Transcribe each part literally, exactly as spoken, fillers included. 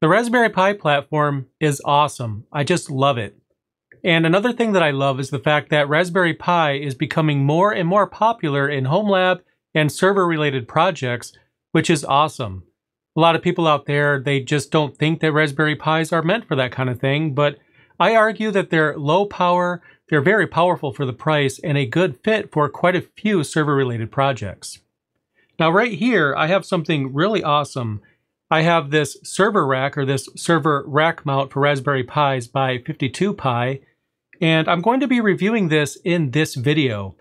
The Raspberry Pi platform is awesome. I just love it. And another thing that I love is the fact that Raspberry Pi is becoming more and more popular in home lab and server-related projects, which is awesome. A lot of people out there, they just don't think that Raspberry Pis are meant for that kind of thing, but I argue that they're low power, they're very powerful for the price, and a good fit for quite a few server-related projects. Now right here, I have something really awesome. I have this server rack, or this server rack mount for Raspberry Pis by fifty-two Pi, and I'm going to be reviewing this in this video.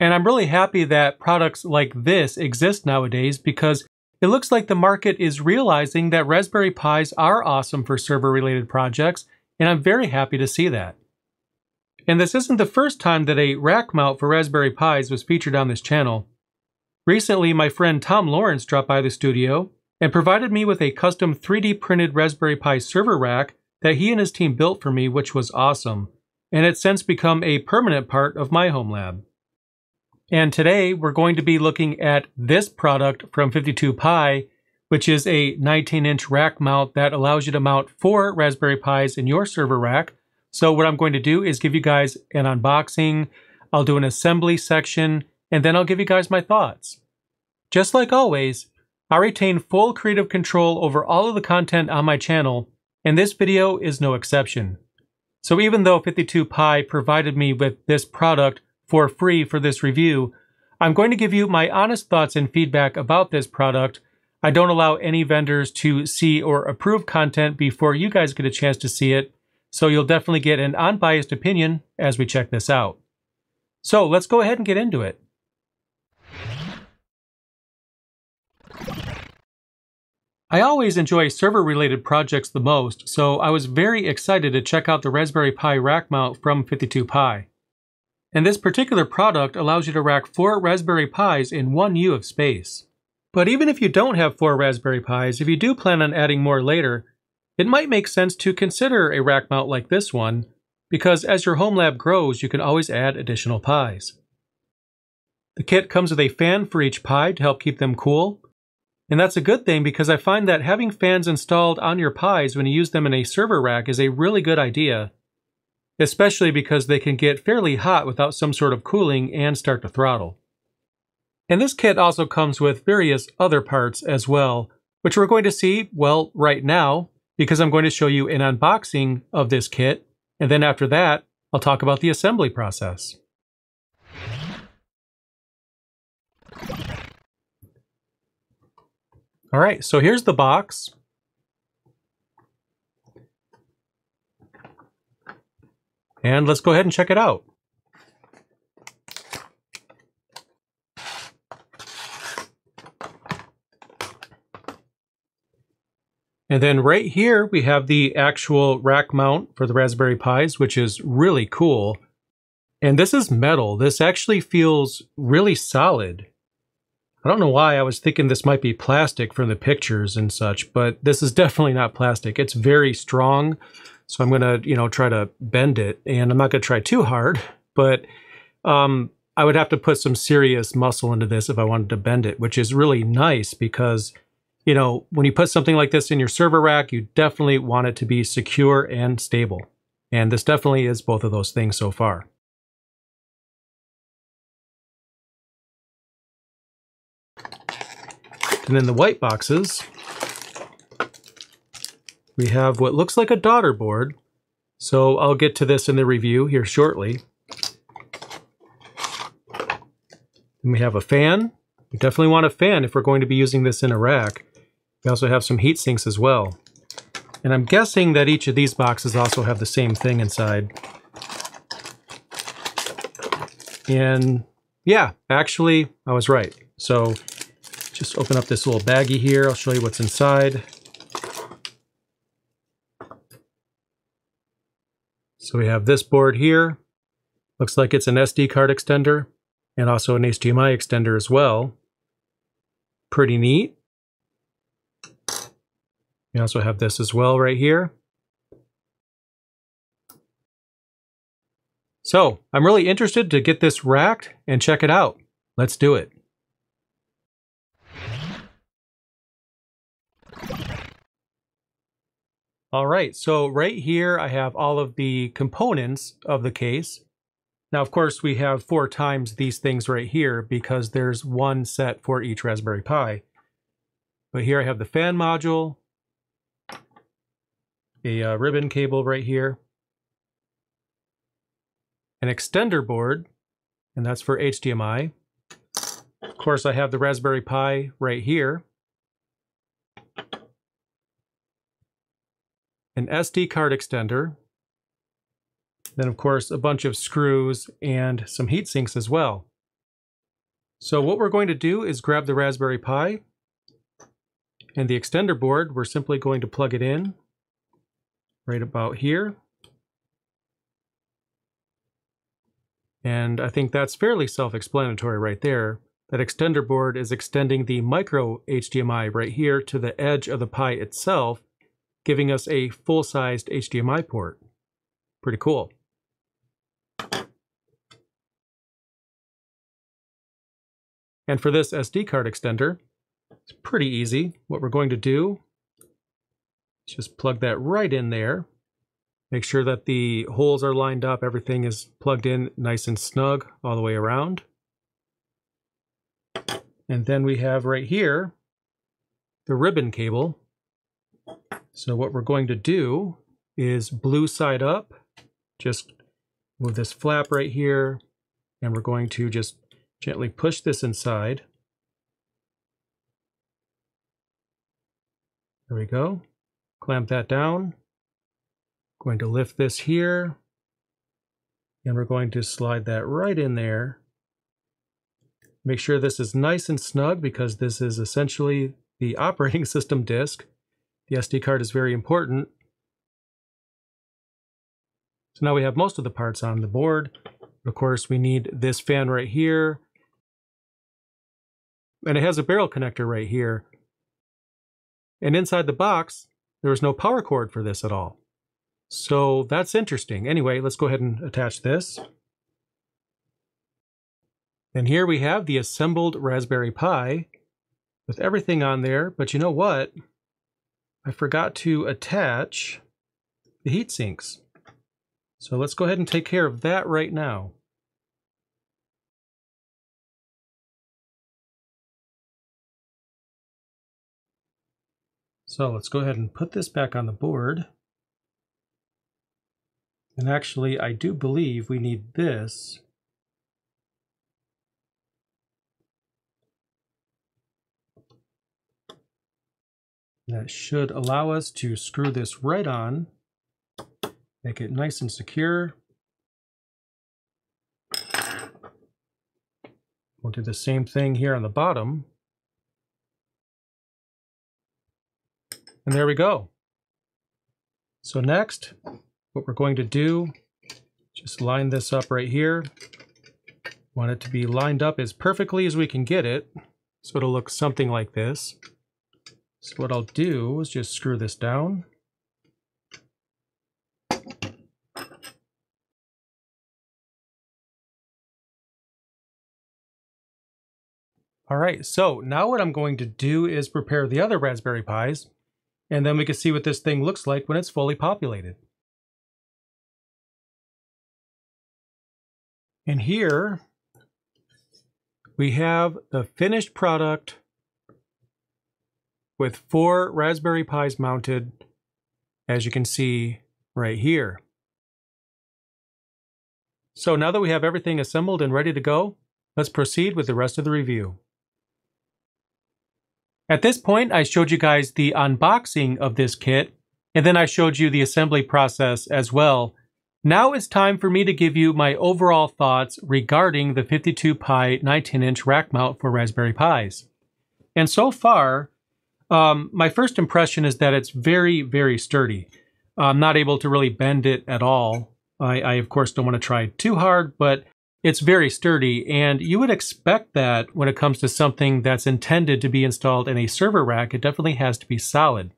And I'm really happy that products like this exist nowadays, because it looks like the market is realizing that Raspberry Pis are awesome for server-related projects, and I'm very happy to see that. And this isn't the first time that a rack mount for Raspberry Pis was featured on this channel. Recently, my friend Tom Lawrence dropped by the studio and provided me with a custom three D printed Raspberry Pi server rack that he and his team built for me, which was awesome, and it's since become a permanent part of my home lab. And today we're going to be looking at this product from fifty-two Pi, which is a nineteen inch rack mount that allows you to mount four Raspberry Pis in your server rack. So what I'm going to do is give you guys an unboxing, I'll do an assembly section, and then I'll give you guys my thoughts. Just like always, I retain full creative control over all of the content on my channel, and this video is no exception. So even though fifty-two Pi provided me with this product for free for this review, I'm going to give you my honest thoughts and feedback about this product. I don't allow any vendors to see or approve content before you guys get a chance to see it, so you'll definitely get an unbiased opinion as we check this out. So let's go ahead and get into it. I always enjoy server-related projects the most, so I was very excited to check out the Raspberry Pi rack mount from fifty-two Pi. And this particular product allows you to rack four Raspberry Pis in one U of space. But even if you don't have four Raspberry Pis, if you do plan on adding more later, it might make sense to consider a rack mount like this one, because as your home lab grows, you can always add additional Pis. The kit comes with a fan for each Pi to help keep them cool. And that's a good thing, because I find that having fans installed on your Pis when you use them in a server rack is a really good idea, especially because they can get fairly hot without some sort of cooling and start to throttle. And this kit also comes with various other parts as well, which we're going to see, well, right now, because I'm going to show you an unboxing of this kit, and then after that, I'll talk about the assembly process. All right, so here's the box. And let's go ahead and check it out. And then right here, we have the actual rack mount for the Raspberry Pis, which is really cool. And this is metal. This actually feels really solid. I don't know why I was thinking this might be plastic from the pictures and such, but this is definitely not plastic. It's very strong, so I'm gonna, you know, try to bend it, and I'm not gonna try too hard, but um, I would have to put some serious muscle into this if I wanted to bend it, which is really nice because, you know, when you put something like this in your server rack, you definitely want it to be secure and stable. And this definitely is both of those things so far. And then the white boxes, we have what looks like a daughter board. So I'll get to this in the review here shortly. And we have a fan. We definitely want a fan if we're going to be using this in a rack. We also have some heat sinks as well. And I'm guessing that each of these boxes also have the same thing inside. And yeah, actually I was right. So just open up this little baggie here. I'll show you what's inside. So we have this board here. Looks like it's an S D card extender and also an H D M I extender as well. Pretty neat. We also have this as well right here. So I'm really interested to get this racked and check it out. Let's do it. All right, so right here I have all of the components of the case. Now, of course, we have four times these things right here because there's one set for each Raspberry Pi. But here I have the fan module, a uh, ribbon cable right here, an extender board, and that's for H D M I. Of course, I have the Raspberry Pi right here, an S D card extender, then of course a bunch of screws and some heat sinks as well. So what we're going to do is grab the Raspberry Pi and the extender board. We're simply going to plug it in right about here. And I think that's fairly self-explanatory right there. That extender board is extending the micro H D M I right here to the edge of the Pi itself, giving us a full-sized H D M I port. Pretty cool. And for this S D card extender, it's pretty easy. What we're going to do is just plug that right in there. Make sure that the holes are lined up, everything is plugged in nice and snug all the way around. And then we have right here the ribbon cable. So what we're going to do is blue side up, just move this flap right here, and we're going to just gently push this inside. There we go. Clamp that down. Going to lift this here, and we're going to slide that right in there. Make sure this is nice and snug because this is essentially the operating system disk. The S D card is very important. So now we have most of the parts on the board. Of course, we need this fan right here. And it has a barrel connector right here. And inside the box, there was no power cord for this at all. So that's interesting. Anyway, let's go ahead and attach this. And here we have the assembled Raspberry Pi with everything on there. But you know what? I forgot to attach the heat sinks. So let's go ahead and take care of that right now. So let's go ahead and put this back on the board. And actually, I do believe we need this. That should allow us to screw this right on. Make it nice and secure. We'll do the same thing here on the bottom. And there we go. So next, what we're going to do, just line this up right here. Want it to be lined up as perfectly as we can get it, so it'll look something like this. So what I'll do is just screw this down. All right, so now what I'm going to do is prepare the other Raspberry Pis, and then we can see what this thing looks like when it's fully populated. And here we have the finished product with four Raspberry Pis mounted, as you can see right here. So now that we have everything assembled and ready to go, let's proceed with the rest of the review. At this point, I showed you guys the unboxing of this kit, and then I showed you the assembly process as well. Now it's time for me to give you my overall thoughts regarding the fifty-two Pi nineteen inch rack mount for Raspberry Pis. And so far, um, my first impression is that it's very, very sturdy. I'm not able to really bend it at all. I, I of course, don't want to try too hard, but it's very sturdy, and you would expect that when it comes to something that's intended to be installed in a server rack. It definitely has to be solid.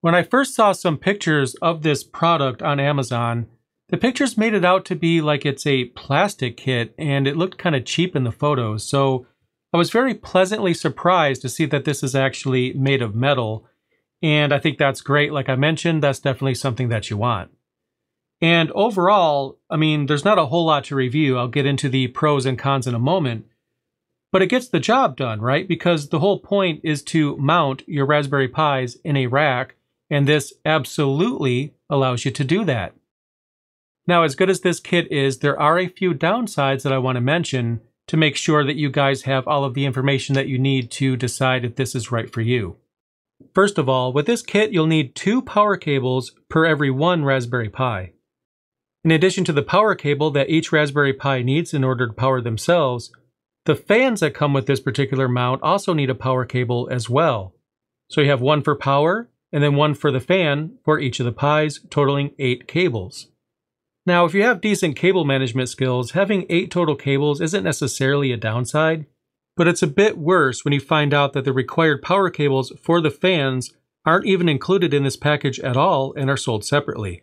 When I first saw some pictures of this product on Amazon, The pictures made it out to be like it's a plastic kit, and it looked kind of cheap in the photos, so I was very pleasantly surprised to see that this is actually made of metal, and I think that's great. Like I mentioned, that's definitely something that you want. And overall, I mean, there's not a whole lot to review. I'll get into the pros and cons in a moment, but it gets the job done, right? Because the whole point is to mount your Raspberry Pis in a rack, and this absolutely allows you to do that. Now, as good as this kit is, there are a few downsides that I want to mention to make sure that you guys have all of the information that you need to decide if this is right for you. First of all, with this kit, you'll need two power cables per every one Raspberry Pi. In addition to the power cable that each Raspberry Pi needs in order to power themselves, the fans that come with this particular mount also need a power cable as well. So you have one for power, and then one for the fan for each of the Pis, totaling eight cables. Now, if you have decent cable management skills, having eight total cables isn't necessarily a downside, but it's a bit worse when you find out that the required power cables for the fans aren't even included in this package at all and are sold separately.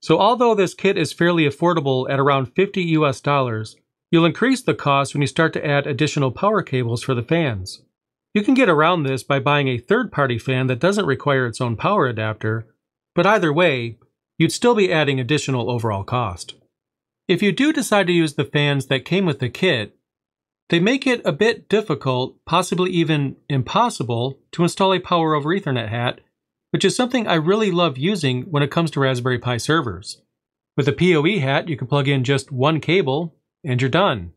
So although this kit is fairly affordable at around fifty U S dollars, you'll increase the cost when you start to add additional power cables for the fans. You can get around this by buying a third-party fan that doesn't require its own power adapter, but either way, you'd still be adding additional overall cost. If you do decide to use the fans that came with the kit, they make it a bit difficult, possibly even impossible, to install a Power over Ethernet hat, which is something I really love using when it comes to Raspberry Pi servers. With a P O E hat, you can plug in just one cable, and you're done.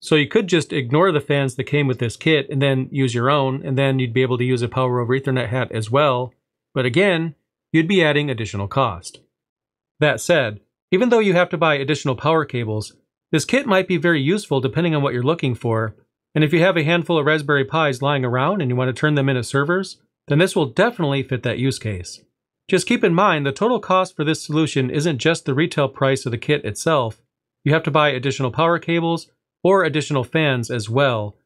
So you could just ignore the fans that came with this kit and then use your own, and then you'd be able to use a Power over Ethernet hat as well, but again, you'd be adding additional cost. That said, even though you have to buy additional power cables, this kit might be very useful depending on what you're looking for, and if you have a handful of Raspberry Pis lying around and you want to turn them into servers, then this will definitely fit that use case. Just keep in mind, the total cost for this solution isn't just the retail price of the kit itself. You have to buy additional power cables or additional fans as well,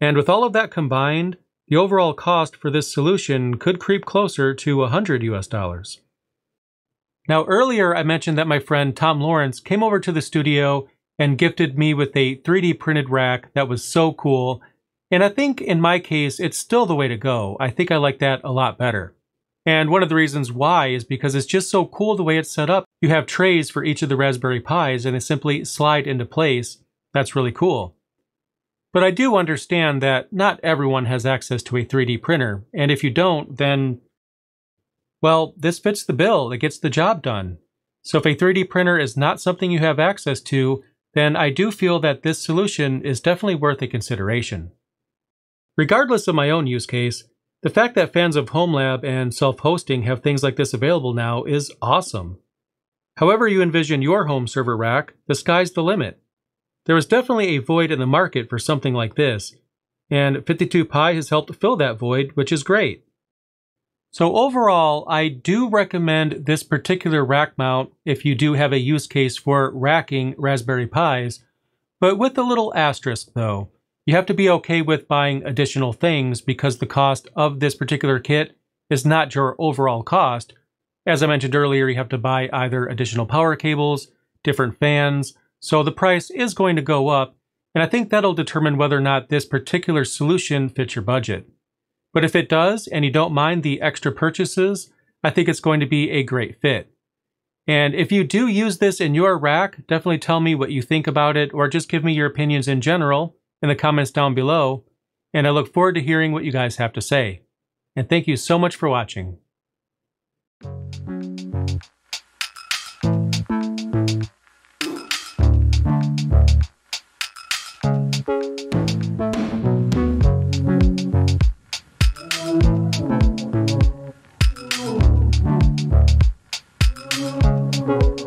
and with all of that combined, the overall cost for this solution could creep closer to one hundred U S dollars. Now, earlier I mentioned that my friend Tom Lawrence came over to the studio and gifted me with a three D printed rack that was so cool, and I think in my case, it's still the way to go. I think I like that a lot better. And one of the reasons why is because it's just so cool the way it's set up. You have trays for each of the Raspberry Pis, and they simply slide into place. That's really cool. But I do understand that not everyone has access to a three D printer, and if you don't, then, well, this fits the bill. It gets the job done. So if a three D printer is not something you have access to, then I do feel that this solution is definitely worth a consideration. Regardless of my own use case, the fact that fans of HomeLab and self-hosting have things like this available now is awesome. However you envision your home server rack, the sky's the limit. There was definitely a void in the market for something like this, and fifty-two Pi has helped fill that void, which is great. So overall, I do recommend this particular rack mount if you do have a use case for racking Raspberry Pis, but with a little asterisk though. You have to be okay with buying additional things because the cost of this particular kit is not your overall cost. As I mentioned earlier, you have to buy either additional power cables, different fans, so the price is going to go up, and I think that'll determine whether or not this particular solution fits your budget. But if it does, and you don't mind the extra purchases, I think it's going to be a great fit. And if you do use this in your rack, definitely tell me what you think about it, or just give me your opinions in general in the comments down below, and I look forward to hearing what you guys have to say. And thank you so much for watching. Thank you.